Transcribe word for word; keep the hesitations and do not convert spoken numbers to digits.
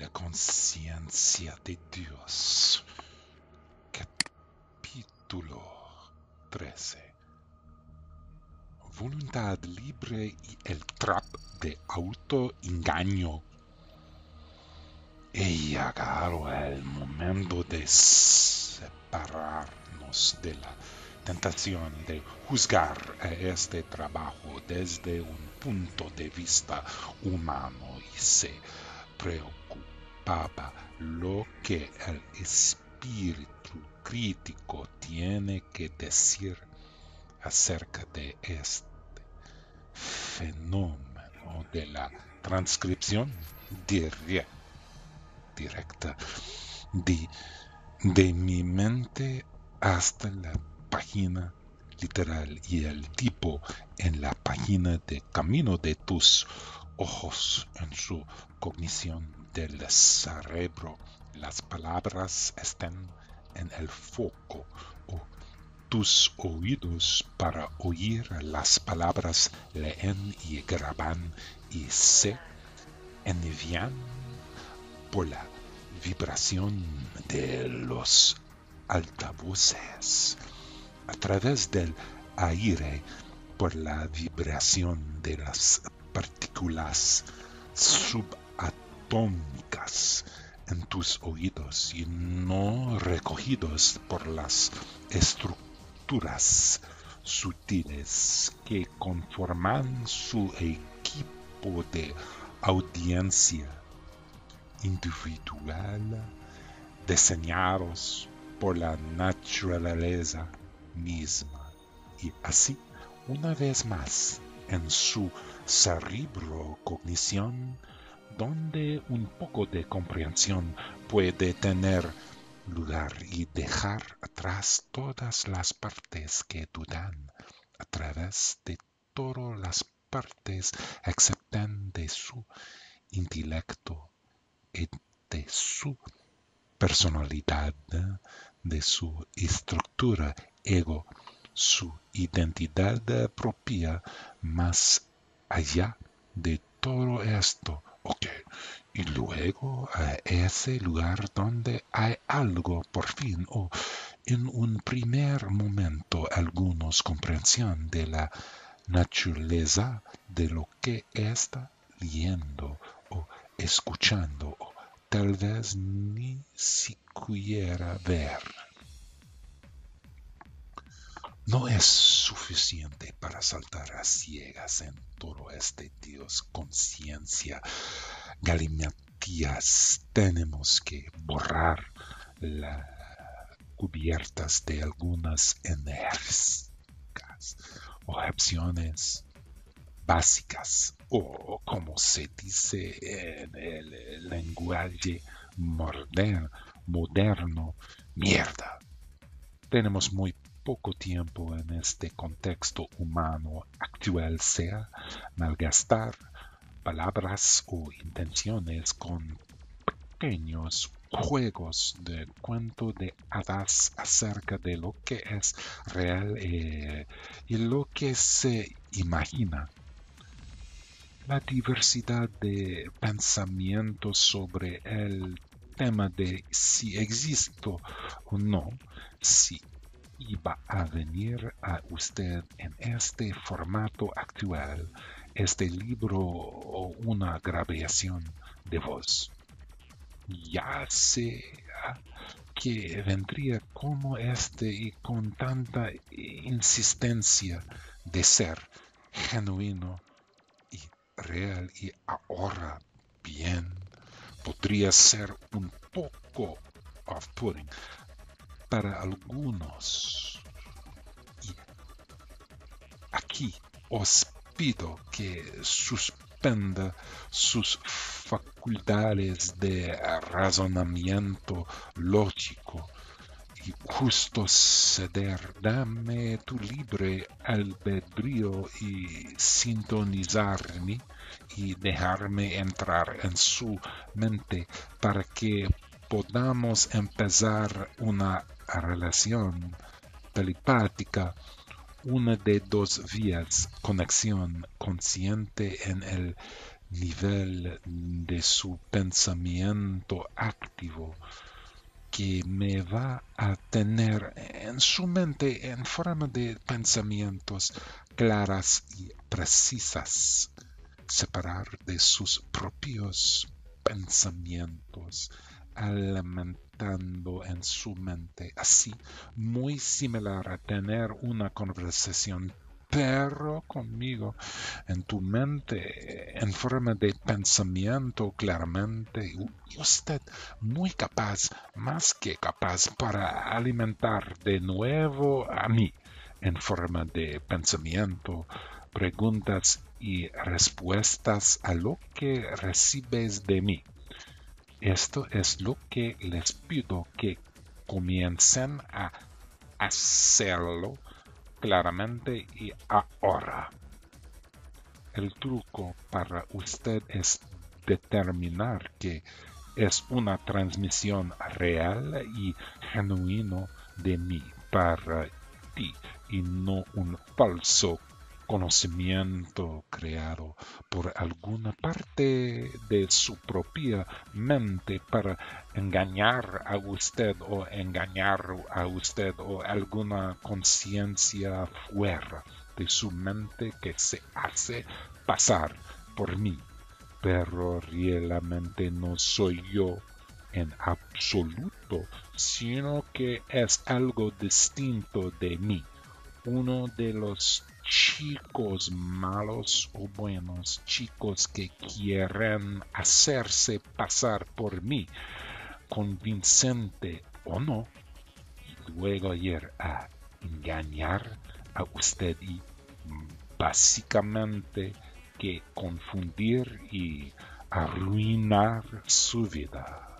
La conciencia de Dios, capítulo trece. Voluntad libre y el trap de autoengaño. He llegado el momento de separarnos de la tentación de juzgar a este trabajo desde un punto de vista humano y se preocupaba lo que el espíritu crítico tiene que decir acerca de este fenómeno de la transcripción directa directa de, de mi mente hasta la página literal y el tipo en la página de camino de tus ojos en su cognición del cerebro. Las palabras están en el foco o tus oídos para oír las palabras, leen y graban y se envían por la vibración de los altavoces, a través del aire, por la vibración de las partículas subatómicas en tus oídos y no recogidos por las estructuras sutiles que conforman su equipo de audiencia individual, diseñados por la naturaleza misma. Y así, una vez más, en su cerebro cognición, donde un poco de comprensión puede tener lugar y dejar atrás todas las partes que dudan, a través de todas las partes excepto de su intelecto y de su personalidad, de su estructura ego, su identidad propia. Más allá de todo esto, ok, y luego a ese lugar donde hay algo por fin o en un primer momento algunos comprensión de la naturaleza de lo que está leyendo o escuchando o tal vez ni siquiera ver. No es suficiente para saltar a ciegas en todo este Dios conciencia galimatías. Tenemos que borrar las cubiertas de algunas enérgicas objeciones básicas, o como se dice en el lenguaje moderno, mierda. Tenemos muy poco tiempo en este contexto humano actual, sea malgastar palabras o intenciones con pequeños juegos de cuento de hadas acerca de lo que es real eh, y lo que se imagina. La diversidad de pensamientos sobre el tema de si existo o no, si iba a venir a usted en este formato actual, este libro o una grabación de voz. Ya sé que vendría como este y con tanta insistencia de ser genuino, real y ahora bien, podría ser un poco off-putting para algunos. Y aquí os pido que suspenda sus facultades de razonamiento lógico y justo ceder, dame tu libre albedrío y sintonizarme y dejarme entrar en su mente para que podamos empezar una relación telepática, una de dos vías, conexión consciente en el nivel de su pensamiento activo que me va a tener en su mente en forma de pensamientos claras y precisas, separar de sus propios pensamientos, alimentando en su mente. Así, muy similar a tener una conversación, pero conmigo, en tu mente, en forma de pensamiento claramente, y usted muy capaz, más que capaz, para alimentar de nuevo a mí, en forma de pensamiento, preguntas y respuestas a lo que recibes de mí. Esto es lo que les pido que comiencen a hacerlo claramente y ahora. El truco para usted es determinar que es una transmisión real y genuina de mí para ti y no un falso conocimiento creado por alguna parte de su propia mente para engañar a usted o engañar a usted o alguna conciencia fuera de su mente que se hace pasar por mí. Pero realmente no soy yo en absoluto, sino que es algo distinto de mí, uno de los chicos malos o buenos, chicos que quieren hacerse pasar por mí, convincente o no, y luego ir a engañar a usted y básicamente que confundir y arruinar su vida.